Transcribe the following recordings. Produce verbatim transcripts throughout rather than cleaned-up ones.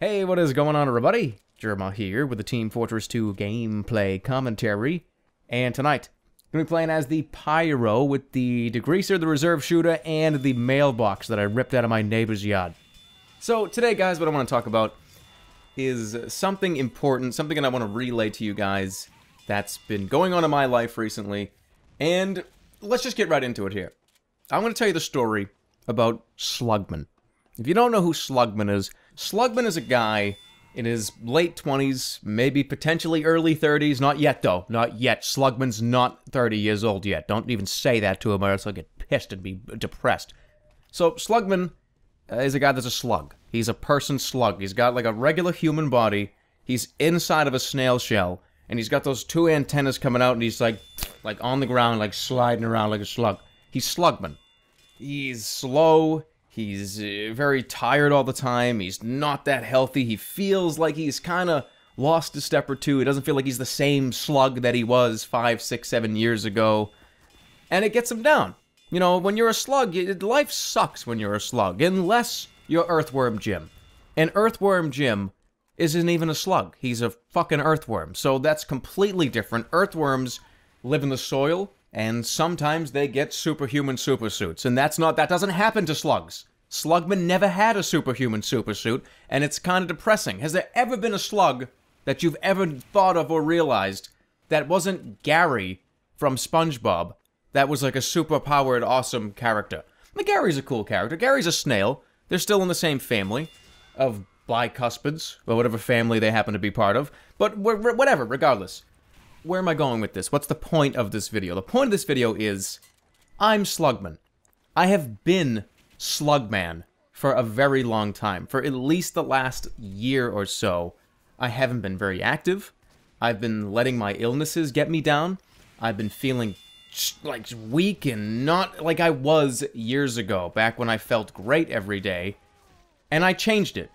Hey, what is going on, everybody? Jerma here with the Team Fortress two gameplay commentary. And tonight, I'm going to be playing as the Pyro with the degreaser, the reserve shooter, and the mailbox that I ripped out of my neighbor's yard. So today, guys, what I want to talk about is something important, something that I want to relay to you guys that's been going on in my life recently. And let's just get right into it here. I want to tell you the story about Slugman. If you don't know who Slugman is, Slugman is a guy in his late twenties, maybe potentially early thirties. Not yet, though. Not yet. Slugman's not thirty years old yet. Don't even say that to him or else he'll get pissed and be depressed. So Slugman uh, is a guy that's a slug. He's a person slug. He's got like a regular human body. He's inside of a snail shell. And he's got those two antennas coming out and he's like, like on the ground, like sliding around like a slug. He's Slugman. He's slow. He's very tired all the time. He's not that healthy. He feels like he's kind of lost a step or two. He doesn't feel like he's the same slug that he was five, six, seven years ago. And it gets him down. You know, when you're a slug, life sucks when you're a slug. Unless you're Earthworm Jim. And Earthworm Jim isn't even a slug. He's a fucking earthworm. So that's completely different. Earthworms live in the soil. And sometimes they get superhuman supersuits, and that's not, that doesn't happen to slugs. Slugman never had a superhuman supersuit, and it's kind of depressing. Has there ever been a slug that you've ever thought of or realized that wasn't Gary from SpongeBob, that was like a super-powered, awesome character? I mean, Gary's a cool character. Gary's a snail. They're still in the same family of bicuspids, or whatever family they happen to be part of, but whatever, regardless. Where am I going with this? What's the point of this video? The point of this video is, I'm Slugman. I have been Slugman for a very long time. For at least the last year or so, I haven't been very active. I've been letting my illnesses get me down. I've been feeling like weak and not like I was years ago, back when I felt great every day. And I changed it.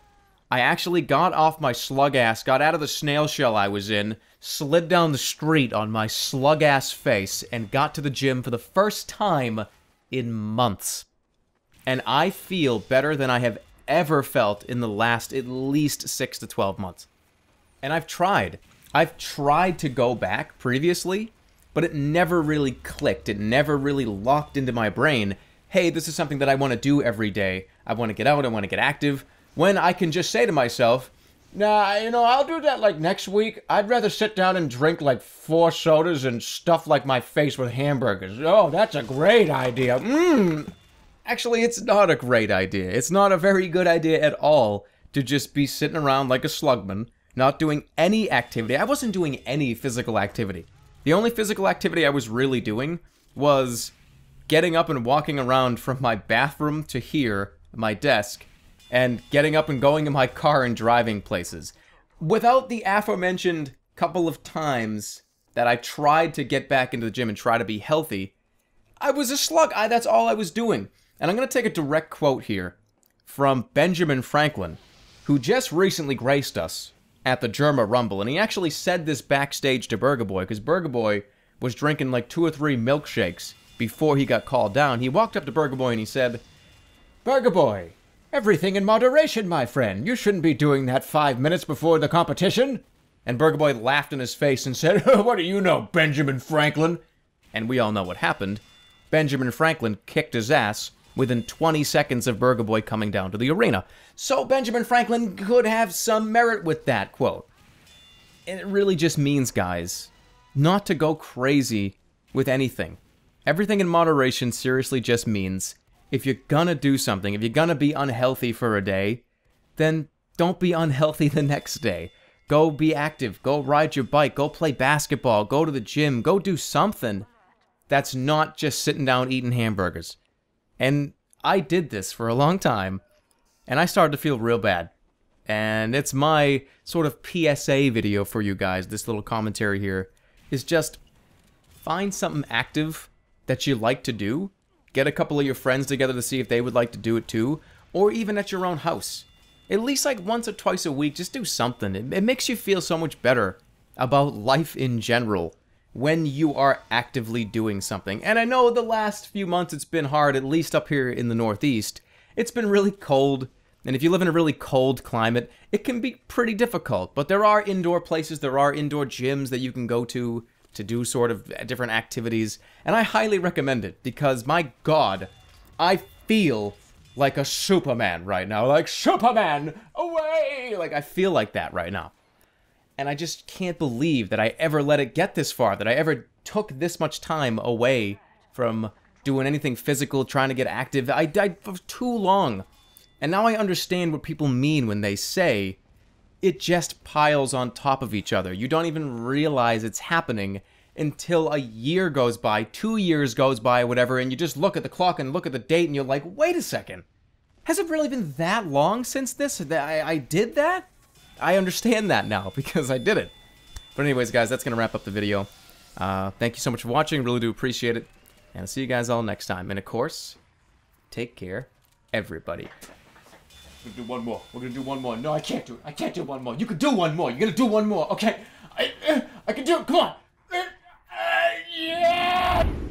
I actually got off my slug ass, got out of the snail shell I was in, slid down the street on my slug ass face, and got to the gym for the first time in months. And I feel better than I have ever felt in the last at least six to twelve months. And I've tried. I've tried to go back previously, but it never really clicked. It never really locked into my brain, hey, this is something that I want to do every day. I want to get out, I want to get active. When I can just say to myself, nah, you know, I'll do that like next week. I'd rather sit down and drink like four sodas and stuff like my face with hamburgers. Oh, that's a great idea. Mmm. Actually, it's not a great idea. It's not a very good idea at all to just be sitting around like a slugman, not doing any activity. I wasn't doing any physical activity. The only physical activity I was really doing was getting up and walking around from my bathroom to here, my desk, and getting up and going in my car and driving places. Without the aforementioned couple of times that I tried to get back into the gym and try to be healthy, I was a slug. I, that's all I was doing. And I'm going to take a direct quote here from Benjamin Franklin, who just recently graced us at the Jerma Rumble. And he actually said this backstage to Burger Boy, because Burger Boy was drinking like two or three milkshakes before he got called down. He walked up to Burger Boy and he said, "Burger Boy, everything in moderation, my friend. You shouldn't be doing that five minutes before the competition." And Burger Boy laughed in his face and said, "What do you know, Benjamin Franklin?" And we all know what happened. Benjamin Franklin kicked his ass within twenty seconds of Burger Boy coming down to the arena. So Benjamin Franklin could have some merit with that quote. And it really just means, guys, not to go crazy with anything. Everything in moderation seriously just means, if you're gonna do something, if you're gonna be unhealthy for a day, then don't be unhealthy the next day. Go be active. Go ride your bike. Go play basketball. Go to the gym. Go do something that's not just sitting down eating hamburgers. And I did this for a long time, and I started to feel real bad. And it's my sort of P S A video for you guys, this little commentary here, is just find something active that you like to do. Get a couple of your friends together to see if they would like to do it too, or even at your own house. At least like once or twice a week, just do something. It, it makes you feel so much better about life in general when you are actively doing something. And I know the last few months it's been hard, at least up here in the Northeast. It's been really cold, and if you live in a really cold climate, it can be pretty difficult. But there are indoor places, there are indoor gyms that you can go to to do sort of different activities, and I highly recommend it because, my God, I feel like a Superman right now. Like, Superman, away! Like, I feel like that right now. And I just can't believe that I ever let it get this far, that I ever took this much time away from doing anything physical, trying to get active. I died for too long. And now I understand what people mean when they say it just piles on top of each other. You don't even realize it's happening until a year goes by, two years goes by, whatever, and you just look at the clock and look at the date and you're like, wait a second. Has it really been that long since this? I, I did that? I understand that now because I did it. But anyways, guys, that's going to wrap up the video. Uh, thank you so much for watching. Really do appreciate it. And I'll see you guys all next time. And of course, take care, everybody. We're going to do one more. We're going to do one more. No, I can't do it. I can't do one more. You can do one more. You're going to do one more. Okay. I, uh, I can do it. Come on. Uh, uh, yeah!